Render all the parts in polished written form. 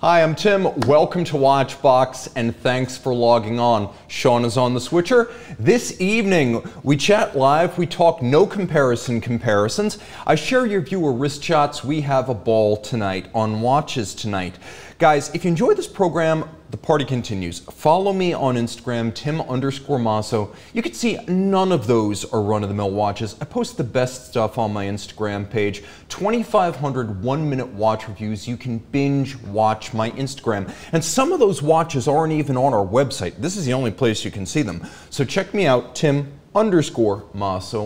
Hi, I'm Tim. Welcome to Watchbox and thanks for logging on. Sean is on the switcher. This evening, we chat live, we talk no comparisons. I share your viewer wrist shots. We have a ball tonight on Watches Tonight. Guys, if you enjoy this program, the party continues. Follow me on Instagram, Tim_Mosso. You can see none of those are run-of-the-mill watches. I post the best stuff on my Instagram page. 2,500 one-minute watch reviews. You can binge watch my Instagram. And some of those watches aren't even on our website. This is the only place you can see them. So check me out, Tim_Mosso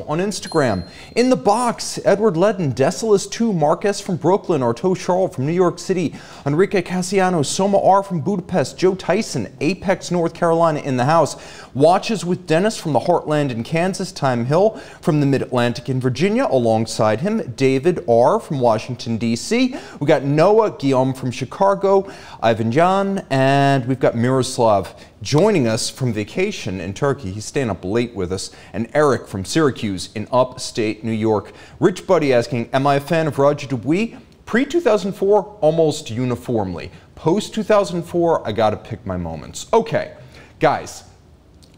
on Instagram. In the box, Edward Ledden, Decilis II, Mark S. from Brooklyn, Artaud Charles from New York City, Enrique Cassiano, Soma R. from Budapest, Joe Tyson, Apex, North Carolina in the house. Watches with Dennis from the Heartland in Kansas, Time Hill from the Mid-Atlantic in Virginia, alongside him, David R. from Washington, D.C. We've got Noah, Guillaume from Chicago, Ivan Jan, and we've got Miroslav joining us from vacation in Turkey. He's staying up late with us. And Eric from Syracuse in upstate New York. Rich Buddy asking, am I a fan of Roger Dubuis? Pre-2004, almost uniformly. Post-2004, I gotta pick my moments. Okay, guys,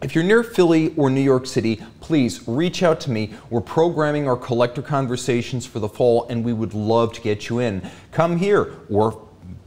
if you're near Philly or New York City, please reach out to me. We're programming our collector conversations for the fall and we would love to get you in. Come here or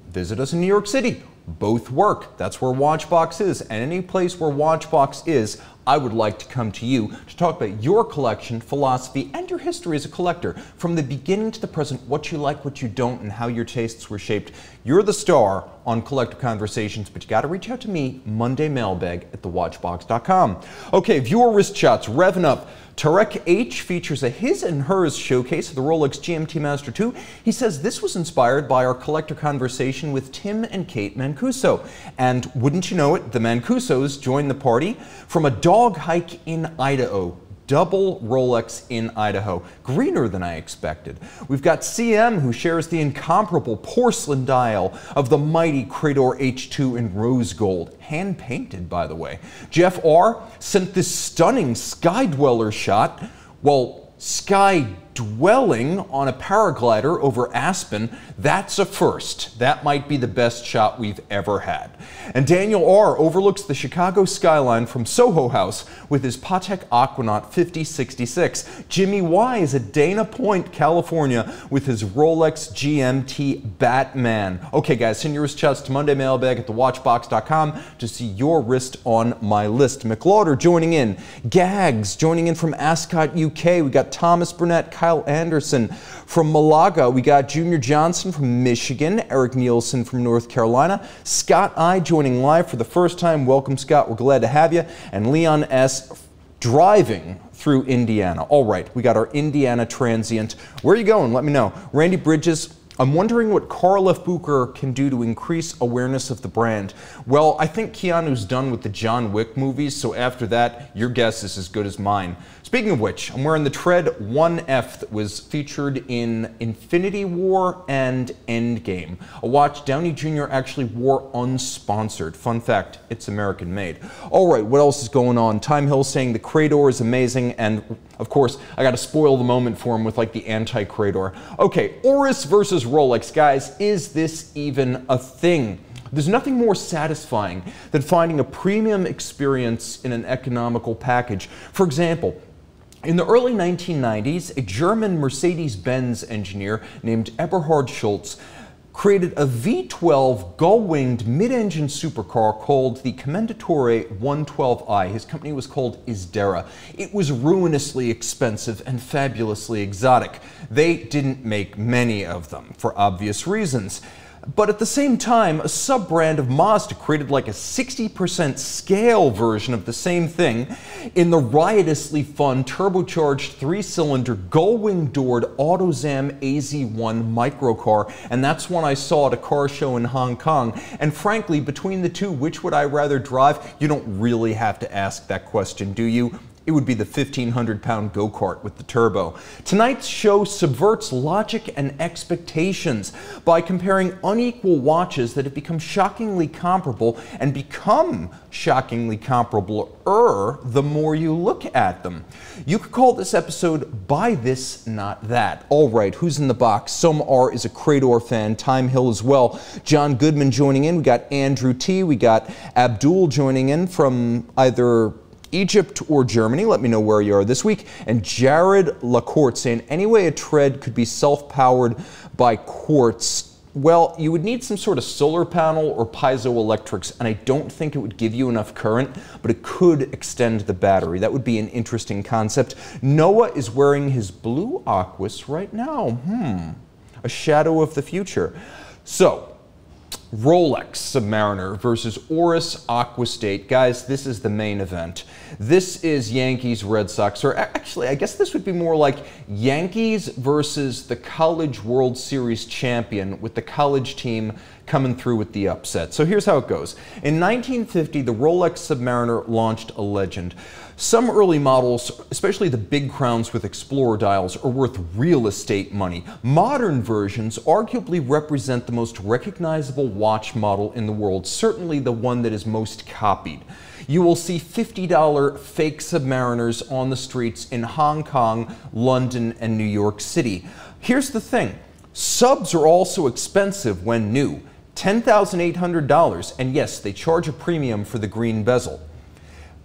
visit us in New York City. Both work. That's where Watchbox is, and any place where Watchbox is, I would like to come to you to talk about your collection, philosophy, and your history as a collector. From the beginning to the present, what you like, what you don't, and how your tastes were shaped. You're the star on Collector Conversations, but you gotta reach out to me, Monday mailbag at thewatchbox.com. Okay, viewer wrist shots, revving up. Tarek H features a his and hers showcase of the Rolex GMT-Master II. He says this was inspired by our collector conversation with Tim and Kate Mancuso. And wouldn't you know it, the Mancusos joined the party from a dog hike in Idaho. Double Rolex in Idaho. Greener than I expected. We've got CM who shares the incomparable porcelain dial of the mighty Krator H2 in rose gold. Hand painted, by the way. Jeff R sent this stunning sky dweller shot. Well, sky dwelling on a paraglider over Aspen, that's a first. That might be the best shot we've ever had. And Daniel R. overlooks the Chicago skyline from Soho House with his Patek Aquanaut 5066. Jimmy Y. is at Dana Point, California with his Rolex GMT Batman. Okay guys, send your wrist shots to Monday mailbag at thewatchbox.com to see your wrist on my list. McLauder joining in. Gags joining in from Ascot, UK. We got Thomas Burnett, Kyle Anderson from Malaga. We got Junior Johnson from Michigan, Eric Nielsen from North Carolina, Scott I joining live for the first time. Welcome, Scott. We're glad to have you. And Leon S driving through Indiana. All right, we got our Indiana transient. Where are you going? Let me know. Randy Bridges, I'm wondering what Carl F. Bucher can do to increase awareness of the brand. Well, I think Keanu's done with the John Wick movies, so after that, your guess is as good as mine. Speaking of which, I'm wearing the Tread 1F that was featured in Infinity War and Endgame, a watch Downey Jr. actually wore unsponsored. Fun fact, it's American made. All right, what else is going on? Time Hill saying the Krador is amazing, and of course, I gotta spoil the moment for him with like the anti-Krador. Okay, Oris versus Rolex, guys, is this even a thing? There's nothing more satisfying than finding a premium experience in an economical package. For example, in the early 1990s, a German Mercedes-Benz engineer named Eberhard Schulz created a V12 gull-winged mid-engine supercar called the Kommandatore 112i. His company was called Isdera. It was ruinously expensive and fabulously exotic. They didn't make many of them, for obvious reasons. But at the same time, a sub-brand of Mazda created like a 60% scale version of the same thing in the riotously fun turbocharged three-cylinder gull-wing doored AutoZam AZ-1 microcar, and that's one I saw at a car show in Hong Kong. And frankly, between the two, which would I rather drive? You don't really have to ask that question, do you? It would be the 1,500-pound go-kart with the turbo. Tonight's show subverts logic and expectations by comparing unequal watches that have become shockingly comparable and become shockingly comparable-er the more you look at them. You could call this episode Buy This, Not That. All right, who's in the box? Some R is a Krador fan, Time Hill as well. John Goodman joining in. We got Andrew T. We got Abdul joining in from either Egypt or Germany, let me know where you are this week. And Jared LaCourte saying, any way a tread could be self-powered by quartz. Well, you would need some sort of solar panel or piezoelectrics, and I don't think it would give you enough current, but it could extend the battery. That would be an interesting concept. Noah is wearing his blue Aquis right now. A shadow of the future. So, Rolex Submariner versus Oris Aquis Date. Guys, this is the main event. This is Yankees Red Sox, or actually, I guess this would be more like Yankees versus the College World Series champion, with the college team coming through with the upset. So here's how it goes. In 1950, the Rolex Submariner launched a legend. Some early models, especially the big crowns with Explorer dials, are worth real estate money. Modern versions arguably represent the most recognizable watch model in the world, certainly the one that is most copied. You will see $50 fake Submariners on the streets in Hong Kong, London, and New York City. Here's the thing, subs are also expensive when new, $10,800, and yes, they charge a premium for the green bezel.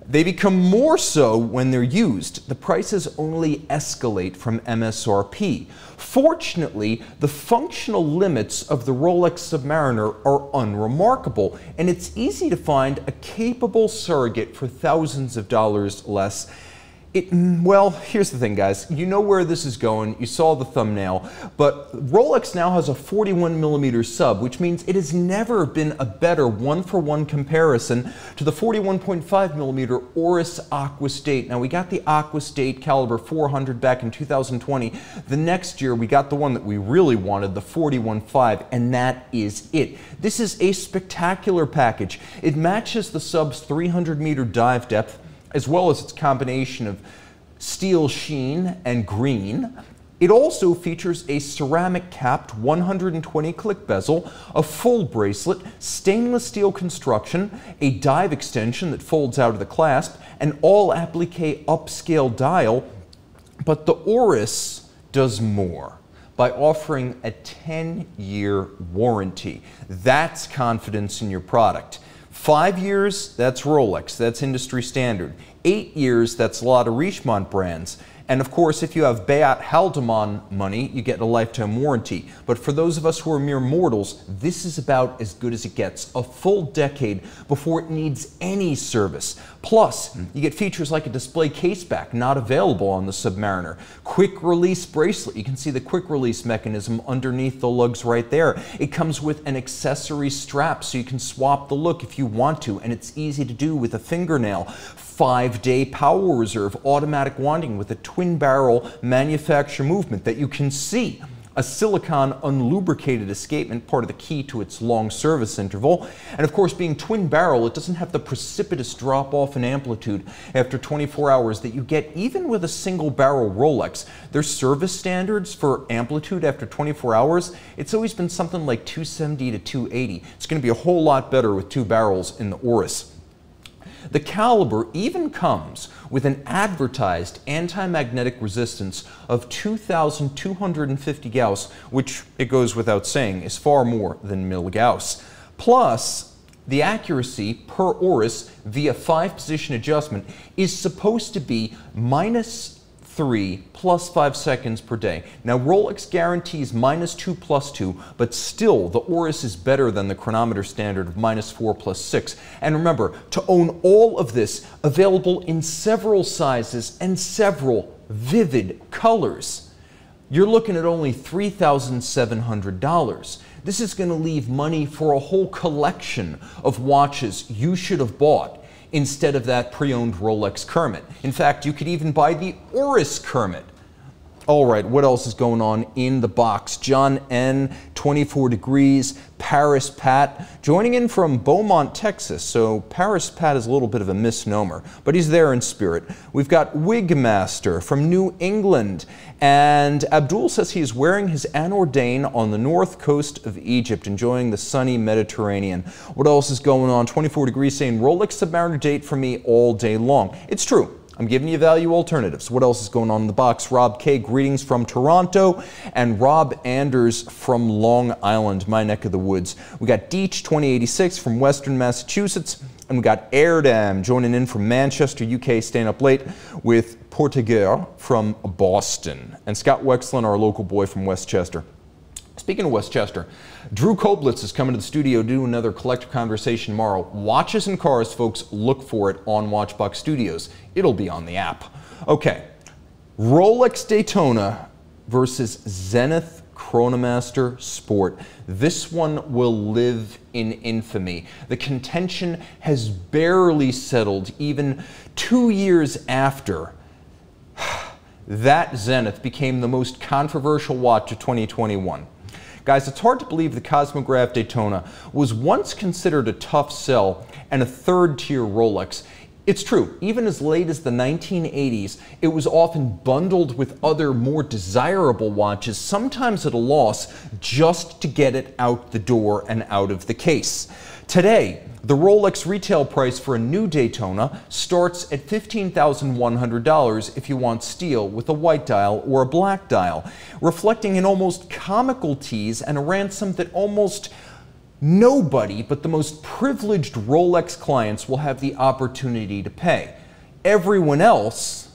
They become more so when they're used. The prices only escalate from MSRP. Fortunately, the functional limits of the Rolex Submariner are unremarkable, and it's easy to find a capable surrogate for thousands of dollars less. Well, here's the thing, guys. You know where this is going. You saw the thumbnail. But Rolex now has a 41mm sub, which means it has never been a better one-for-one comparison to the 41.5mm Oris Aquis Date. Now, we got the Aquis Date caliber 400 back in 2020. The next year, we got the one that we really wanted, the 41.5, and that is it. This is a spectacular package. It matches the sub's 300-meter dive depth, as well as its combination of steel sheen and green. It also features a ceramic-capped 120-click bezel, a full bracelet, stainless steel construction, a dive extension that folds out of the clasp, an all-applique upscale dial. But the Oris does more by offering a 10-year warranty. That's confidence in your product. 5 years, that's Rolex, that's industry standard. 8 years, that's a lot of Richemont brands. And of course, if you have Bayat Haldeman money, you get a lifetime warranty. But for those of us who are mere mortals, this is about as good as it gets, a full decade before it needs any service. Plus, you get features like a display caseback, not available on the Submariner. Quick release bracelet, you can see the quick release mechanism underneath the lugs right there. It comes with an accessory strap, so you can swap the look if you want to, and it's easy to do with a fingernail. 5-day power reserve, automatic winding with a twin barrel manufacture movement that you can see, a silicon unlubricated escapement, part of the key to its long service interval. And of course, being twin barrel, it doesn't have the precipitous drop off in amplitude after 24 hours that you get even with a single barrel Rolex. Their service standards for amplitude after 24 hours, it's always been something like 270 to 280. It's going to be a whole lot better with two barrels in the Oris. The caliber even comes with an advertised anti-magnetic resistance of 2,250 Gauss, which, it goes without saying, is far more than mil-Gauss. Plus, the accuracy per Oris via 5-position adjustment is supposed to be -3 + 5 seconds per day. Now, Rolex guarantees -2 + 2, but still the Oris is better than the chronometer standard of -4 + 6. And remember, to own all of this, available in several sizes and several vivid colors, you're looking at only $3,700. This is going to leave money for a whole collection of watches you should have bought, instead of that pre-owned Rolex Kermit. In fact, you could even buy the Oris Kermit. All right, what else is going on in the box? John N, 24 degrees, Paris Pat, joining in from Beaumont, Texas. So Paris Pat is a little bit of a misnomer, but he's there in spirit. We've got Wigmaster from New England, and Abdul says he's wearing his Anordain on the north coast of Egypt, enjoying the sunny Mediterranean. What else is going on? 24 degrees saying Rolex Submariner date for me all day long. It's true. I'm giving you value alternatives. What else is going on in the box? Rob K, greetings from Toronto, and Rob Anders from Long Island, my neck of the woods. We got Deech 2086 from Western Massachusetts, and we got Airdam joining in from Manchester, UK, staying up late with Portigueur from Boston, and Scott Wexlin, our local boy from Westchester. Speaking of Westchester, Drew Koblitz is coming to the studio to do another Collector Conversation tomorrow. Watches and cars, folks, look for it on Watchbox Studios. It'll be on the app. Okay, Rolex Daytona versus Zenith Chronomaster Sport. This one will live in infamy. The contention has barely settled even 2 years after that Zenith became the most controversial watch of 2021. Guys, it's hard to believe the Cosmograph Daytona was once considered a tough sell and a third-tier Rolex. It's true, even as late as the 1980s, it was often bundled with other more desirable watches, sometimes at a loss, just to get it out the door and out of the case. Today, the Rolex retail price for a new Daytona starts at $15,100 if you want steel with a white dial or a black dial, reflecting an almost comical tease and a ransom that almost nobody but the most privileged Rolex clients will have the opportunity to pay. Everyone else,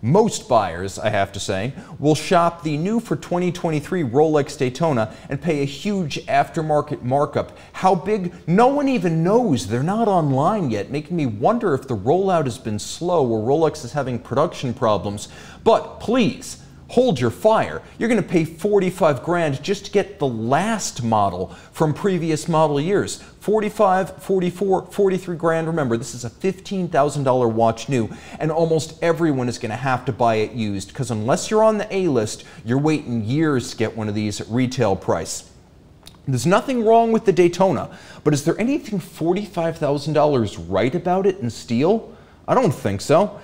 most buyers, I have to say, will shop the new for 2023 Rolex Daytona and pay a huge aftermarket markup. How big? No one even knows. They're not online yet, making me wonder if the rollout has been slow or Rolex is having production problems. But please, hold your fire. You're going to pay $45,000 just to get the last model from previous model years. $45,000, $44,000, $43,000. Remember, this is a $15,000 watch new, and almost everyone is going to have to buy it used because unless you're on the A-list, you're waiting years to get one of these at retail price. There's nothing wrong with the Daytona, but is there anything $45,000 right about it in steel? I don't think so.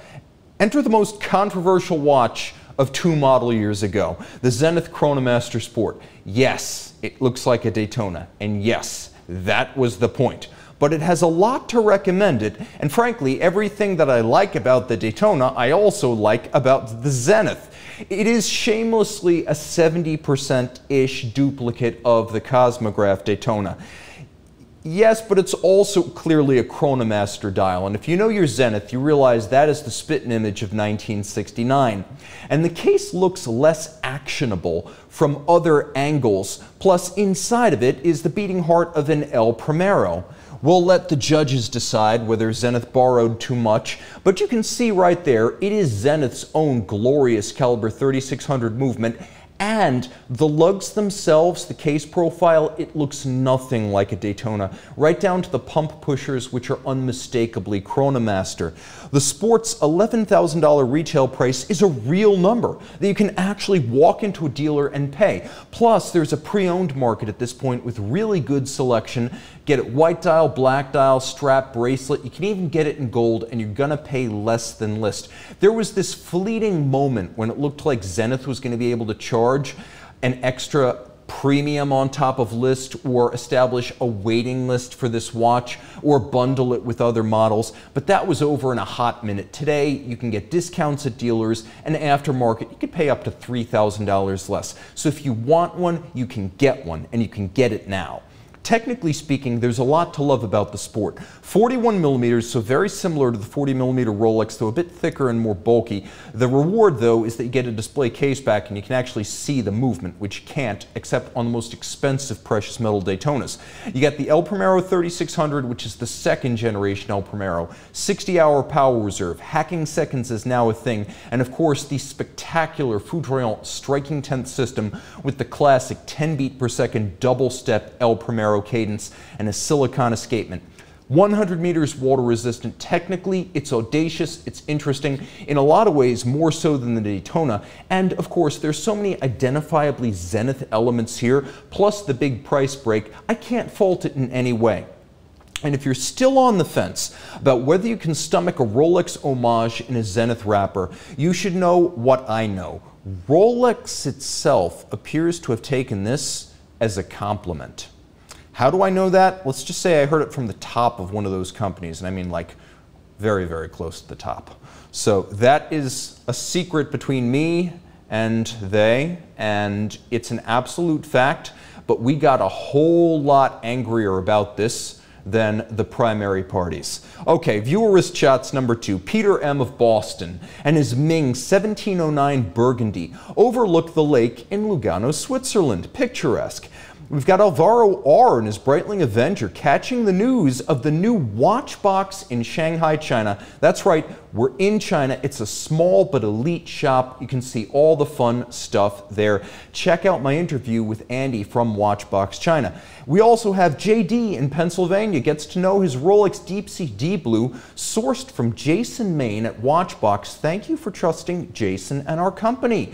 Enter the most controversial watch of two model years ago, the Zenith Chronomaster Sport. Yes, it looks like a Daytona, and yes, that was the point. But it has a lot to recommend it, and frankly, everything that I like about the Daytona, I also like about the Zenith. It is shamelessly a 70%-ish duplicate of the Cosmograph Daytona. Yes, but it's also clearly a Chronomaster dial, and if you know your Zenith, you realize that is the spitting image of 1969. And the case looks less actionable from other angles, plus inside of it is the beating heart of an El Primero. We'll let the judges decide whether Zenith borrowed too much, but you can see right there, it is Zenith's own glorious caliber 3600 movement. And the lugs themselves, the case profile, it looks nothing like a Daytona, right down to the pump pushers, which are unmistakably Chronomaster. The Sport's $11,000 retail price is a real number that you can actually walk into a dealer and pay. Plus, there's a pre-owned market at this point with really good selection. Get it white dial, black dial, strap, bracelet. You can even get it in gold, and you're gonna pay less than list. There was this fleeting moment when it looked like Zenith was gonna be able to charge an extra premium on top of list, or establish a waiting list for this watch, or bundle it with other models, but that was over in a hot minute. Today, you can get discounts at dealers, and aftermarket, you could pay up to $3,000 less. So if you want one, you can get one, and you can get it now. Technically speaking, there's a lot to love about the Sport. 41 millimeters, so very similar to the 40 millimeter Rolex, though a bit thicker and more bulky. The reward, though, is that you get a display case back and you can actually see the movement, which you can't except on the most expensive precious metal Daytonas. You got the El Primero 3600, which is the second generation El Primero. 60-hour power reserve, hacking seconds is now a thing, and of course the spectacular Foudroyant striking 10th system with the classic 10 beat per second double step El Primero cadence and a silicon escapement. 100 meters water resistant. Technically, it's audacious, it's interesting, in a lot of ways more so than the Daytona. And of course, there's so many identifiably Zenith elements here, plus the big price break. I can't fault it in any way. And if you're still on the fence about whether you can stomach a Rolex homage in a Zenith wrapper, you should know what I know. Rolex itself appears to have taken this as a compliment. How do I know that? Let's just say I heard it from the top of one of those companies, and I mean like very, very close to the top. So that is a secret between me and they, and it's an absolute fact, but we got a whole lot angrier about this than the primary parties. Okay, viewer wrist shots number 2. Peter M. of Boston and his Ming 1709 Burgundy overlook the lake in Lugano, Switzerland. Picturesque. We've got Alvaro R. and his Breitling Avenger catching the news of the new Watchbox in Shanghai, China. That's right, we're in China. It's a small but elite shop. You can see all the fun stuff there. Check out my interview with Andy from Watchbox China. We also have JD in Pennsylvania gets to know his Rolex Deep Sea D Blue, sourced from Jason Maine at Watchbox. Thank you for trusting Jason and our company.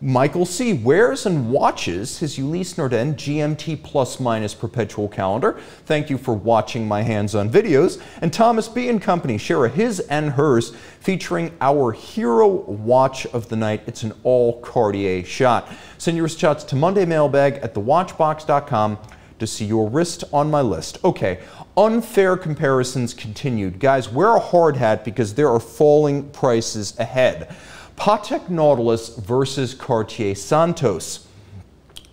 Michael C. wears and watches his Ulysse Nordin GMT plus minus perpetual calendar. Thank you for watching my hands-on videos. And Thomas B. and Company share a his and hers featuring our hero watch of the night. It's an all Cartier shot. Send your wrist shots to mondaymailbag@thewatchbox.com to see your wrist on my list. Okay, unfair comparisons continued. Guys, wear a hard hat because there are falling prices ahead. Patek Nautilus versus Cartier Santos.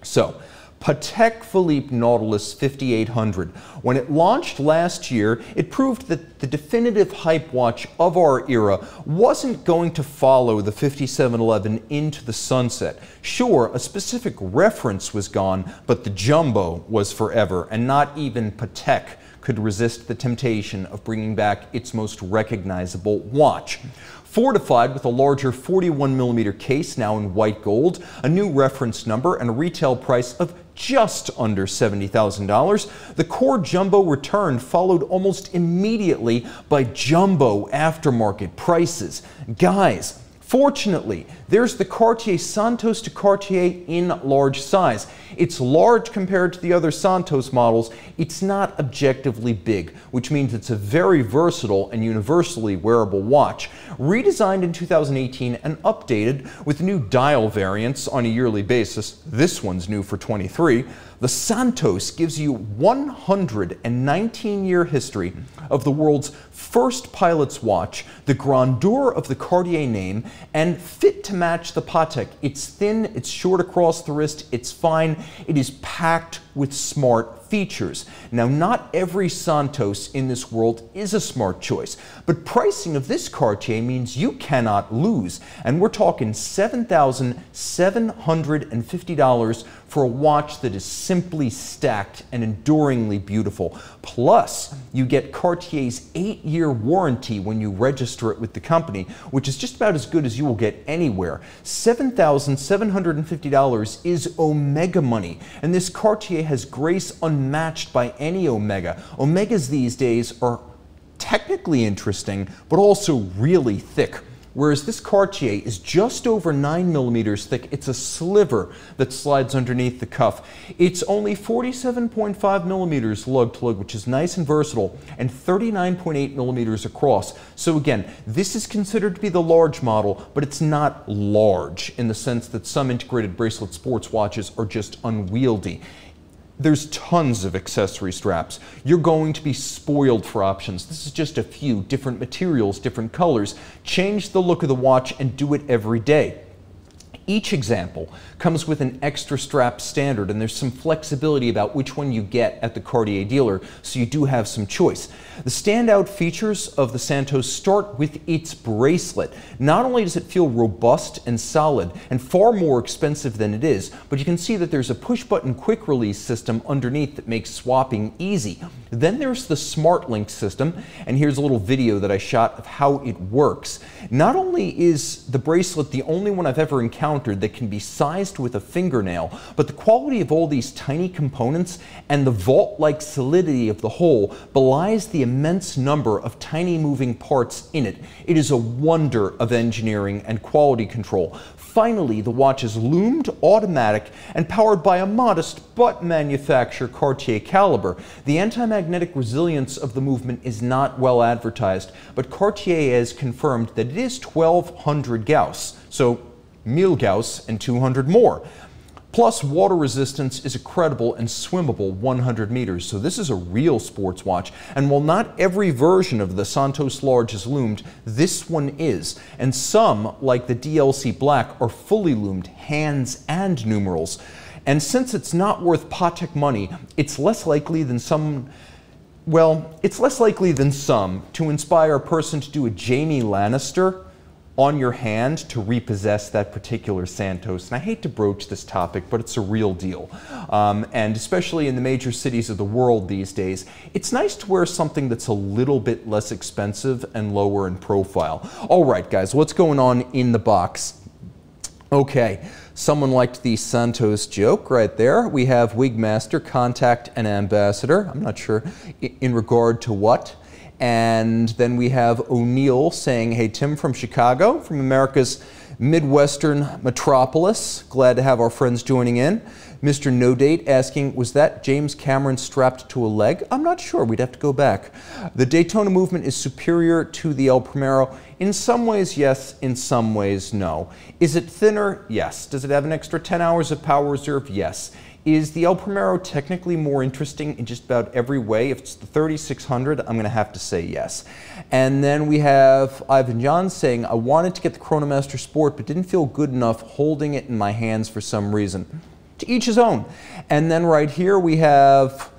So, Patek Philippe Nautilus 5800. When it launched last year, it proved that the definitive hype watch of our era wasn't going to follow the 5711 into the sunset. Sure, a specific reference was gone, but the jumbo was forever, and not even Patek could resist the temptation of bringing back its most recognizable watch. Fortified with a larger 41mm case, now in white gold, a new reference number, and a retail price of just under $70,000, the core jumbo return followed almost immediately by jumbo aftermarket prices. Guys, fortunately, there's the Cartier Santos to Cartier in large size. It's large compared to the other Santos models. It's not objectively big, which means it's a very versatile and universally wearable watch. Redesigned in 2018 and updated with new dial variants on a yearly basis, this one's new for 23, the Santos gives you 119-year history of the world's first pilot's watch, the grandeur of the Cartier name, and fit to match the Patek. It's thin, it's short across the wrist, it's fine, it is packed with smart features. Now, not every Santos in this world is a smart choice, but pricing of this Cartier means you cannot lose, and we're talking $7,750 for a watch that is simply stacked and enduringly beautiful. Plus, you get Cartier's 8-year warranty when you register it with the company, which is just about as good as you will get anywhere. $7,750 is Omega money, and this Cartier has grace unmatched by any Omega. Omegas these days are technically interesting, but also really thick. Whereas this Cartier is just over 9mm thick. It's a sliver that slides underneath the cuff. It's only 47.5mm lug to lug, which is nice and versatile, and 39.8mm across. So again, this is considered to be the large model, but it's not large in the sense that some integrated bracelet sports watches are just unwieldy. There's tons of accessory straps. You're going to be spoiled for options. This is just a few different materials, different colors. Change the look of the watch and do it every day. Each example comes with an extra strap standard, and there's some flexibility about which one you get at the Cartier dealer, so you do have some choice. The standout features of the Santos start with its bracelet. Not only does it feel robust and solid and far more expensive than it is, but you can see that there's a push-button quick-release system underneath that makes swapping easy. Then there's the Smart Link system, and here's a little video that I shot of how it works. Not only is the bracelet the only one I've ever encountered encountered that can be sized with a fingernail, but the quality of all these tiny components and the vault-like solidity of the whole belies the immense number of tiny moving parts in it. It is a wonder of engineering and quality control. Finally, the watch is loomed, automatic, and powered by a modest but manufactured Cartier caliber. The anti-magnetic resilience of the movement is not well advertised, but Cartier has confirmed that it is 1200 Gauss, so 1000 Gauss and 200 more. Plus, water resistance is a credible and swimmable 100 meters, so this is a real sports watch. And while not every version of the Santos Large is loomed, this one is. And some, like the DLC Black, are fully loomed, hands and numerals. And since it's not worth Patek money, it's less likely than some... well, it's less likely than some to inspire a person to do a Jamie Lannister on your hand to repossess that particular Santos. And I hate to broach this topic, but it's a real deal. And especially in the major cities of the world these days, it's nice to wear something that's a little bit less expensive and lower in profile. All right, guys, what's going on in the box? Okay, someone liked the Santos joke right there. We have Wigmaster, Contact, and Ambassador. I'm not sure in regard to what. And then we have O'Neill saying, hey, Tim from Chicago, from America's Midwestern metropolis. Glad to have our friends joining in. Mr. No Date asking, was that James Cameron strapped to a leg? I'm not sure. We'd have to go back. The Daytona movement is superior to the El Primero. In some ways, yes. In some ways, no. Is it thinner? Yes. Does it have an extra 10 hours of power reserve? Yes. Is the El Primero technically more interesting in just about every way? If it's the 3600, I'm gonna have to say yes. And then we have Ivan John saying, I wanted to get the Chronomaster Sport, but didn't feel good enough holding it in my hands for some reason. To each his own. And then right here we have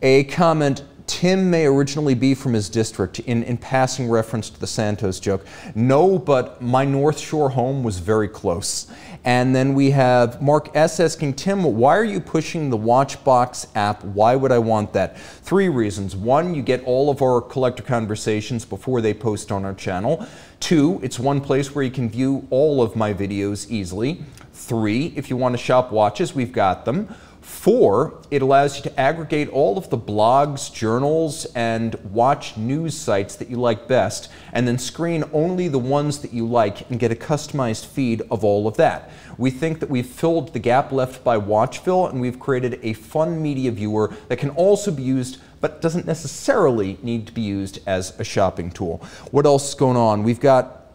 a comment, Tim may originally be from his district, in passing reference to the Santos joke. No, but my North Shore home was very close. And then we have Mark S. asking, Tim, why are you pushing the Watchbox app? Why would I want that? Three reasons. One, you get all of our collector conversations before they post on our channel. Two, it's one place where you can view all of my videos easily. Three, if you want to shop watches, we've got them. Four, it allows you to aggregate all of the blogs, journals, and watch news sites that you like best, and then screen only the ones that you like and get a customized feed of all of that. We think that we've filled the gap left by Watchville, and we've created a fun media viewer that can also be used but doesn't necessarily need to be used as a shopping tool. What else is going on? We've got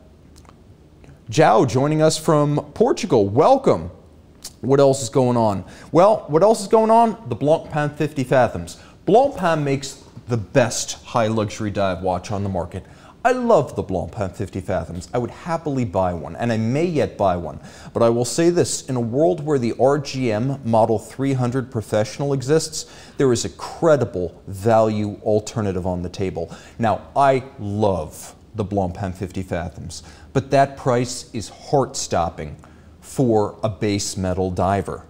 João joining us from Portugal. Welcome. What else is going on? Well, what else is going on? The Blancpain 50 Fathoms. Blancpain makes the best high luxury dive watch on the market. I love the Blancpain 50 Fathoms. I would happily buy one, and I may yet buy one. But I will say this, in a world where the RGM Model 300 Professional exists, there is a credible value alternative on the table. Now, I love the Blancpain 50 Fathoms, but that price is heart-stopping for a base metal diver.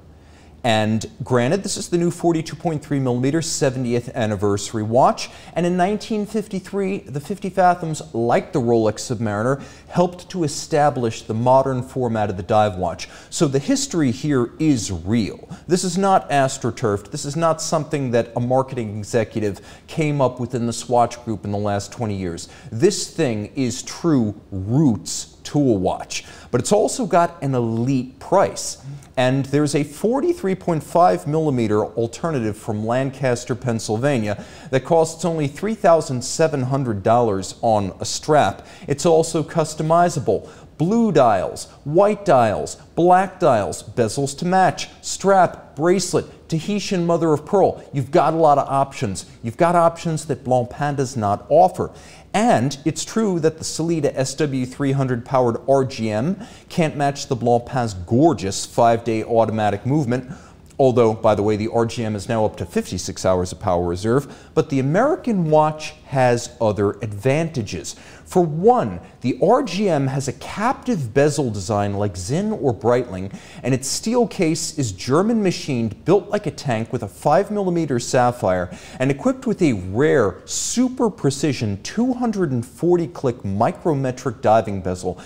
And granted, this is the new 42.3mm 70th anniversary watch, and in 1953, the 50 Fathoms, like the Rolex Submariner, helped to establish the modern format of the dive watch. So the history here is real. This is not astroturfed. This is not something that a marketing executive came up with in the Swatch Group in the last 20 years. This thing is true roots tool watch, but it's also got an elite price. And there's a 43.5mm alternative from Lancaster, Pennsylvania that costs only $3,700 on a strap. It's also customizable. Blue dials, white dials, black dials, bezels to match, strap, bracelet, Tahitian mother of pearl. You've got a lot of options. You've got options that Blancpain does not offer. And it's true that the Salida SW300 powered RGM can't match the Blancpain's gorgeous 5-day automatic movement, although, by the way, the RGM is now up to 56 hours of power reserve, but the American watch has other advantages. For one, the RGM has a captive bezel design like Zinn or Breitling, and its steel case is German machined, built like a tank with a 5mm sapphire, and equipped with a rare, super precision 240-click micrometric diving bezel.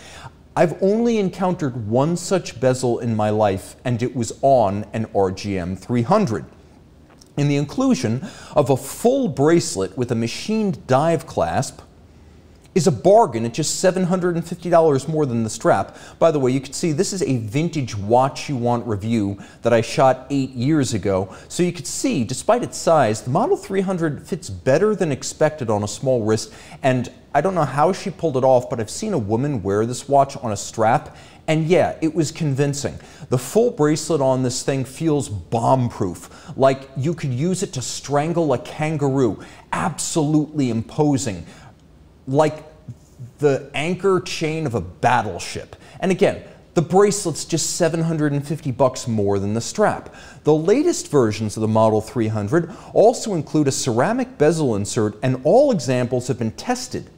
I've only encountered one such bezel in my life, and it was on an RGM 300. In the inclusion of a full bracelet with a machined dive clasp is a bargain at just $750 more than the strap. By the way, you can see this is a vintage Watch You Want review that I shot 8 years ago. So you can see, despite its size, the Model 300 fits better than expected on a small wrist, and I don't know how she pulled it off, but I've seen a woman wear this watch on a strap, and yeah, it was convincing. The full bracelet on this thing feels bomb-proof, like you could use it to strangle a kangaroo. Absolutely imposing, like the anchor chain of a battleship. And again, the bracelet's just 750 bucks more than the strap. The latest versions of the Model 300 also include a ceramic bezel insert, and all examples have been tested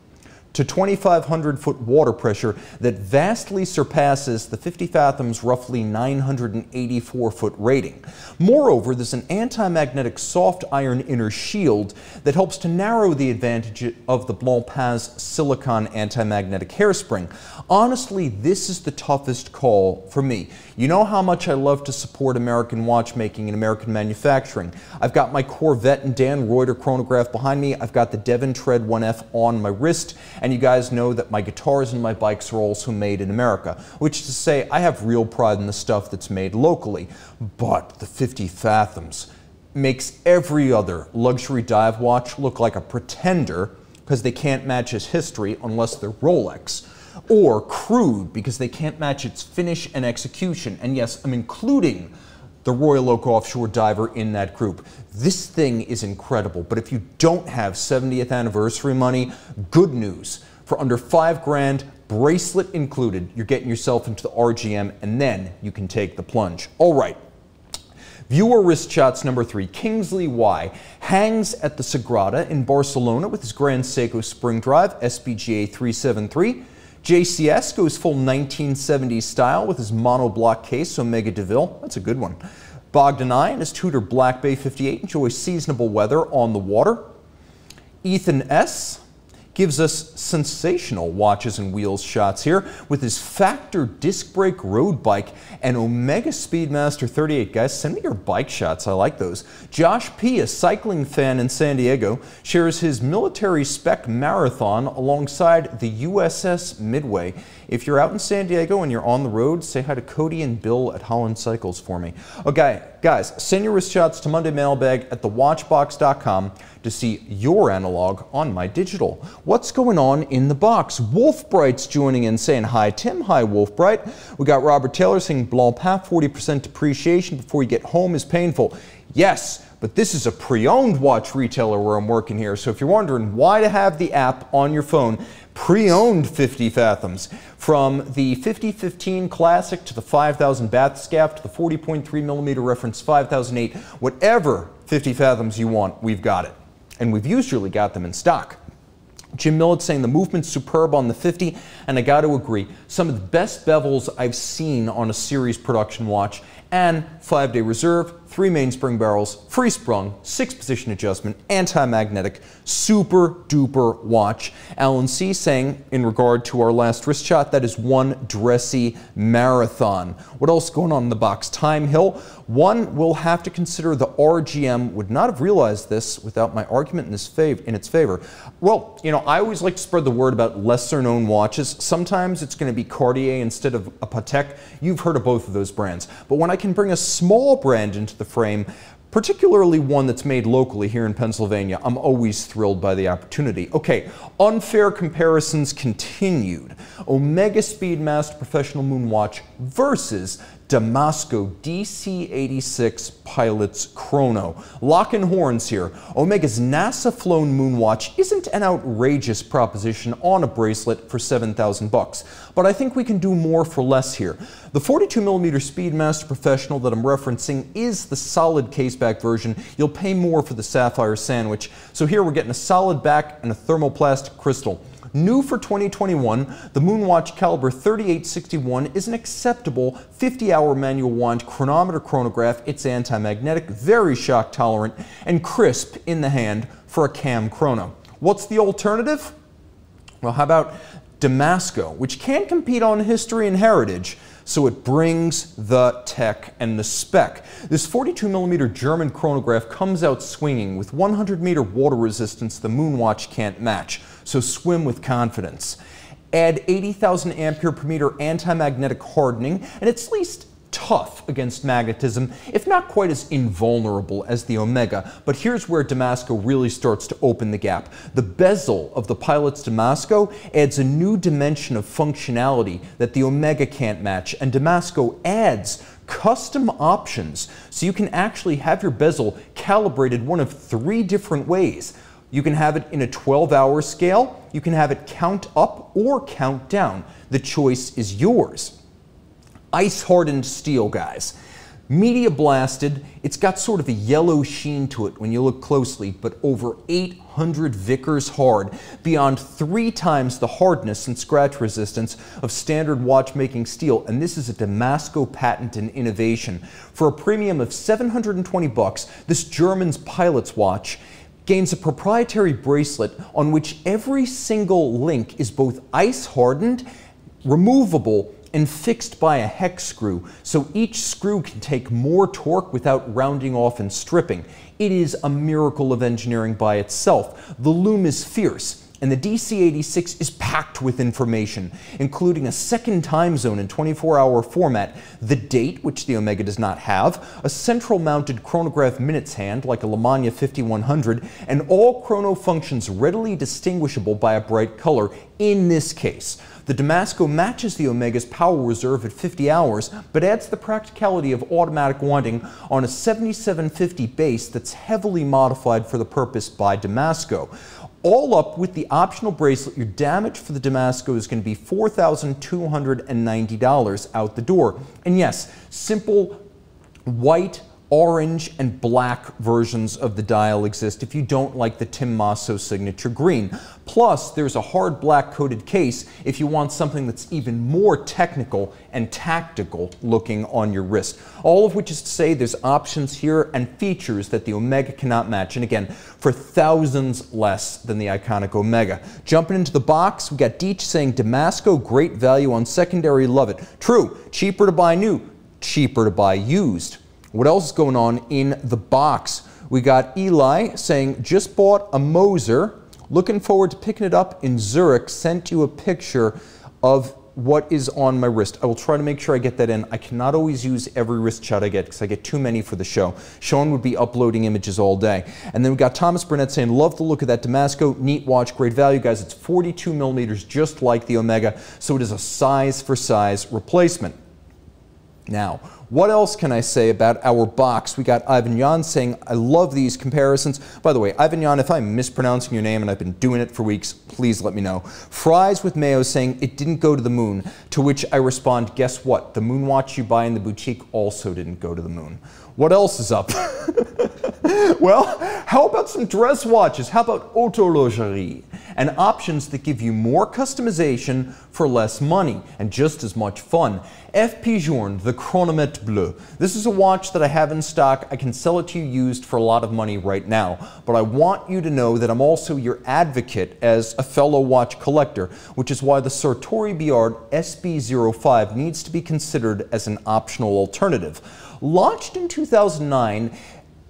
to 2,500 foot water pressure that vastly surpasses the 50 Fathoms' roughly 984 foot rating. Moreover, there's an anti-magnetic soft iron inner shield that helps to narrow the advantage of the Blancpain's silicon anti-magnetic hairspring. Honestly, this is the toughest call for me. You know how much I love to support American watchmaking and American manufacturing. I've got my Corvette and Dan Reuter chronograph behind me. I've got the Devon Tread 1F on my wrist. And you guys know that my guitars and my bikes are also made in America, which is to say I have real pride in the stuff that's made locally. But the 50 Fathoms makes every other luxury dive watch look like a pretender because they can't match its history unless they're Rolex, or crude because they can't match its finish and execution. And yes, I'm including the Royal Oak Offshore Diver in that group. This thing is incredible, but if you don't have 70th anniversary money, good news. For under $5 grand, bracelet included, you're getting yourself into the RGM, and then you can take the plunge. All right. Viewer wrist shots number 3. Kingsley Y hangs at the Sagrada in Barcelona with his Grand Seiko spring drive, SPGA 373. JCS goes full 1970s style with his monoblock case, Omega DeVille. That's a good one. Bogdan I and his Tudor Blancpain 58 enjoy seasonable weather on the water. Ethan S. gives us sensational watches and wheels shots here with his Factor disc brake road bike and Omega Speedmaster 38. Guys, send me your bike shots. I like those. Josh P., a cycling fan in San Diego, shares his military spec marathon alongside the USS Midway. If you're out in San Diego and you're on the road, say hi to Cody and Bill at Holland Cycles for me. Okay, guys, send your wrist shots to Monday Mailbag at thewatchbox.com to see your analog on my digital. What's going on in the box? Wolfbright's joining in saying, hi, Tim. Hi, Wolfbright. We got Robert Taylor saying, Blancpain 40% depreciation before you get home is painful. Yes, but this is a pre-owned watch retailer where I'm working here. So if you're wondering why to have the app on your phone, pre-owned 50 Fathoms, from the 5015 Classic to the 5000 Bath Scaff to the 40.3mm reference 5008, whatever 50 Fathoms you want, we've got it. And we've usually got them in stock. Jim Millett saying the movement's superb on the 50, and I got to agree, some of the best bevels I've seen on a series production watch, and 5-day reserve, 3 mainspring barrels, free sprung, 6 position adjustment, anti-magnetic, super duper watch. Alan C. saying, in regard to our last wrist shot, that is one dressy marathon. What else going on in the box? Time Hill, one will have to consider the RGM. Would not have realized this without my argument in its favor. Well, you know, I always like to spread the word about lesser known watches. Sometimes it's going to be Cartier instead of a Patek. You've heard of both of those brands. But when I can bring a small brand into the frame, particularly one that's made locally here in Pennsylvania, I'm always thrilled by the opportunity. Okay, unfair comparisons continued. Omega Speedmaster Professional Moonwatch versus Damasco DC-86 Pilot's Chrono. Lock and horns here. Omega's NASA-flown Moonwatch isn't an outrageous proposition on a bracelet for 7,000 bucks, but I think we can do more for less here. The 42mm Speedmaster Professional that I'm referencing is the solid caseback version. You'll pay more for the sapphire sandwich. So here we're getting a solid back and a thermoplastic crystal. New for 2021, the Moonwatch Caliber 3861 is an acceptable 50-hour manual wind chronometer chronograph. It's anti-magnetic, very shock tolerant, and crisp in the hand for a cam chrono. What's the alternative? Well, how about Damasco, which can't compete on history and heritage, so it brings the tech and the spec. This 42mm German chronograph comes out swinging with 100-meter water resistance the Moonwatch can't match, so swim with confidence. Add 80,000 ampere per meter anti-magnetic hardening, and it's at least tough against magnetism, if not quite as invulnerable as the Omega. But here's where Damasco really starts to open the gap. The bezel of the Pilot's Damasco adds a new dimension of functionality that the Omega can't match, and Damasco adds custom options, so you can actually have your bezel calibrated one of three different ways. You can have it in a 12-hour scale, you can have it count up or count down. The choice is yours. Ice-hardened steel, guys. Media blasted, it's got sort of a yellow sheen to it when you look closely, but over 800 Vickers hard, beyond 3 times the hardness and scratch resistance of standard watchmaking steel, and this is a Damasco patent and innovation. For a premium of $720, this German's Pilot's Watch gains a proprietary bracelet on which every single link is both ice-hardened, removable, and fixed by a hex screw, so each screw can take more torque without rounding off and stripping. It is a miracle of engineering by itself. The lume is fierce, and the DC-86 is packed with information, including a second time zone in 24-hour format, the date, which the Omega does not have, a central-mounted chronograph minutes hand like a Lemania 5100, and all chrono functions readily distinguishable by a bright color. In this case, the Damasco matches the Omega's power reserve at 50 hours, but adds the practicality of automatic winding on a 7750 base that's heavily modified for the purpose by Damasco. All up, with the optional bracelet, your damage for the Damasco is going to be $4,290 out the door. And yes, simple white, orange, and black versions of the dial exist if you don't like the Tim Mosso signature green. Plus, there's a hard black coated case if you want something that's even more technical and tactical looking on your wrist. All of which is to say there's options here and features that the Omega cannot match, and again, for thousands less than the iconic Omega. Jumping into the box, we got Deitch saying, Damasco, great value on secondary, love it. True, cheaper to buy new, cheaper to buy used. What else is going on in the box? We got Eli saying, just bought a Moser, looking forward to picking it up in Zurich, sent you a picture of what is on my wrist. I will try to make sure I get that in. I cannot always use every wrist shot I get because I get too many for the show. Sean would be uploading images all day. And then we got Thomas Burnett saying, love the look of that Damasco, neat watch, great value. Guys, it's 42mm just like the Omega, so it is a size for size replacement. Now, what else can I say about our box? We got Ivan Yan saying, I love these comparisons. By the way, Ivan Yan, if I'm mispronouncing your name, and I've been doing it for weeks, please let me know. Fries with Mayo saying, it didn't go to the moon, to which I respond, guess what? The Moonwatch you buy in the boutique also didn't go to the moon. What else is up? Well, how about some dress watches? How about horlogerie? And options that give you more customization for less money and just as much fun. F.P. Journe, the Chronomètre Bleu. This is a watch that I have in stock. I can sell it to you used for a lot of money right now, but I want you to know that I'm also your advocate as a fellow watch collector, which is why the Sartori Biard SB05 needs to be considered as an optional alternative. Launched in 2009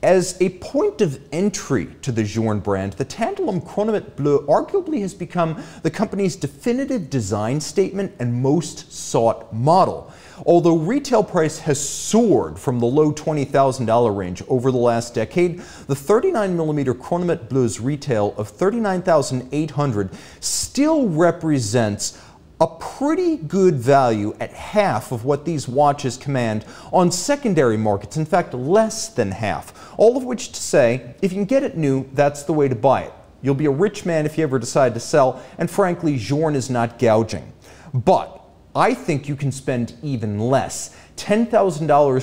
as a point of entry to the Journe brand, the Tantalum Chronomètre Bleu arguably has become the company's definitive design statement and most sought model. Although retail price has soared from the low $20,000 range over the last decade, the 39mm Chronomètre Bleu's retail of $39,800 still represents a pretty good value at half of what these watches command on secondary markets, in fact less than half. All of which to say, if you can get it new, that's the way to buy it. You'll be a rich man if you ever decide to sell, and frankly, Journe is not gouging. But I think you can spend even less, $10,000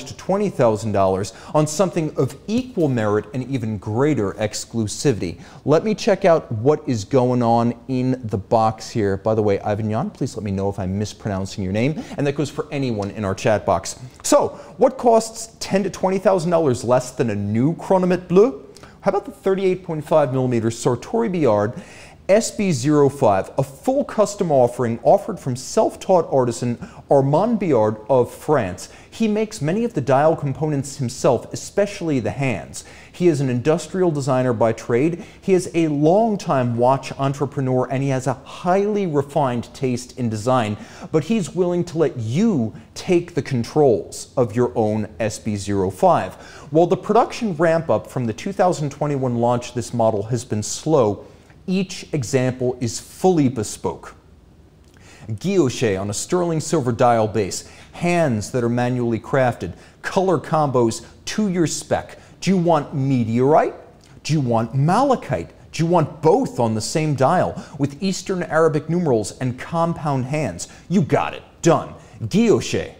to $20,000, on something of equal merit and even greater exclusivity. Let me check out what is going on in the box here. By the way, Ivan Yan, please let me know if I'm mispronouncing your name, and that goes for anyone in our chat box. So, what costs $10,000 to $20,000 less than a new Chronomètre Bleu? How about the 38.5mm Sartori Biard SB05, a full custom offering offered from self-taught artisan Armand Biard of France. He makes many of the dial components himself, especially the hands. He is an industrial designer by trade. He is a longtime watch entrepreneur, and he has a highly refined taste in design, but he's willing to let you take the controls of your own SB05. While the production ramp up from the 2021 launch of this model has been slow, each example is fully bespoke. Guilloche on a sterling silver dial base, hands that are manually crafted, color combos to your spec. Do you want meteorite? Do you want malachite? Do you want both on the same dial with Eastern Arabic numerals and compound hands? You got it. Done. Guilloche.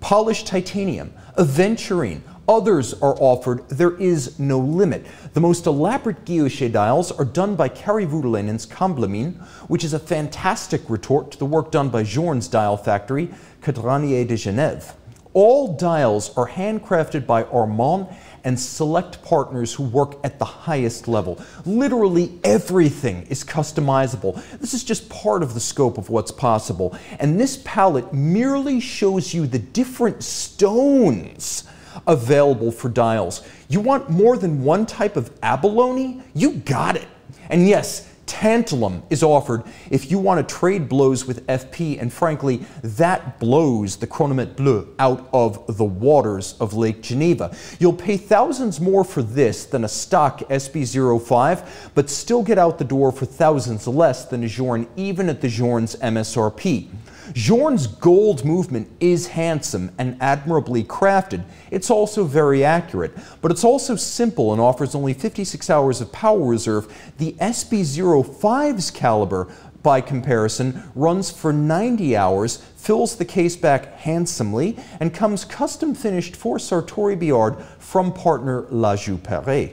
Polished titanium, aventurine. Others are offered. There is no limit. The most elaborate guilloche dials are done by Kari Voutilainen's Comblemine, which is a fantastic retort to the work done by Jorn's dial factory, Cadranier de Genève. All dials are handcrafted by Armand and select partners who work at the highest level. Literally everything is customizable. This is just part of the scope of what's possible. And this palette merely shows you the different stones available for dials. You want more than one type of abalone? You got it. And yes, tantalum is offered if you want to trade blows with FP, and frankly, that blows the Chronomètre Bleu out of the waters of Lake Geneva. You'll pay thousands more for this than a stock SB05, but still get out the door for thousands less than a Jorn, even at the Jorn's MSRP. Jorn's gold movement is handsome and admirably crafted. It's also very accurate, but it's also simple and offers only 56 hours of power reserve. The SB05's caliber, by comparison, runs for 90 hours, fills the case back handsomely, and comes custom finished for Sartori Biard from partner La Jouperet.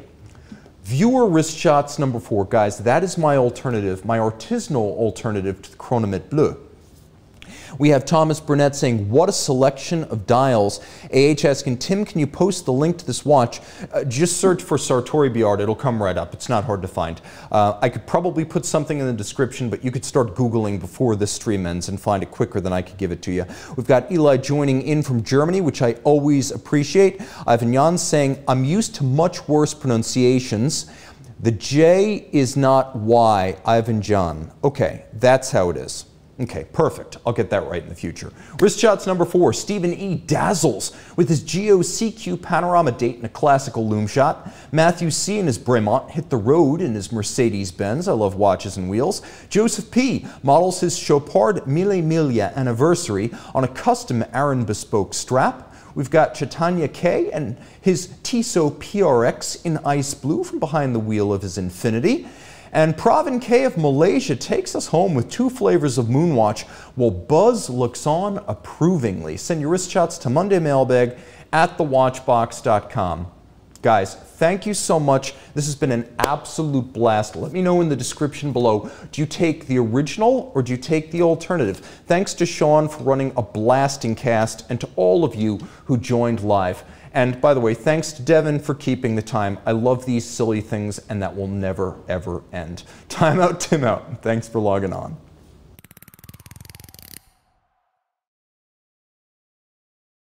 Viewer wrist shots number 4, guys, that is my alternative, my artisanal alternative to the Chronomètre Bleu. We have Thomas Burnett saying, what a selection of dials. AH asking, Tim, can you post the link to this watch? Just search for Sartori Biard. It'll come right up. It's not hard to find. I could probably put something in the description, but you could start Googling before this stream ends and find it quicker than I could give it to you. We've got Eli joining in from Germany, which I always appreciate. Ivan Jan saying, I'm used to much worse pronunciations. The J is not Y, Ivan Jan. Okay, that's how it is. Okay, perfect. I'll get that right in the future. Wrist shots number 4, Stephen E. dazzles with his GOCQ panorama date and a classical loom shot. Matthew C. and his Bremont hit the road in his Mercedes-Benz. I love watches and wheels. Joseph P. models his Chopard Mille Miglia anniversary on a custom Aran bespoke strap. We've got Chaitanya K. and his Tissot PRX in ice blue from behind the wheel of his Infinity. And Pravin K of Malaysia takes us home with 2 flavors of Moonwatch while Buzz looks on approvingly. Send your wrist shots to mondaymailbag@thewatchbox.com. Guys, thank you so much. This has been an absolute blast. Let me know in the description below, do you take the original or do you take the alternative? Thanks to Sean for running a blasting cast and to all of you who joined live. And by the way, thanks to Devin for keeping the time. I love these silly things, and that will never, ever end. Time out, Tim out. Thanks for logging on.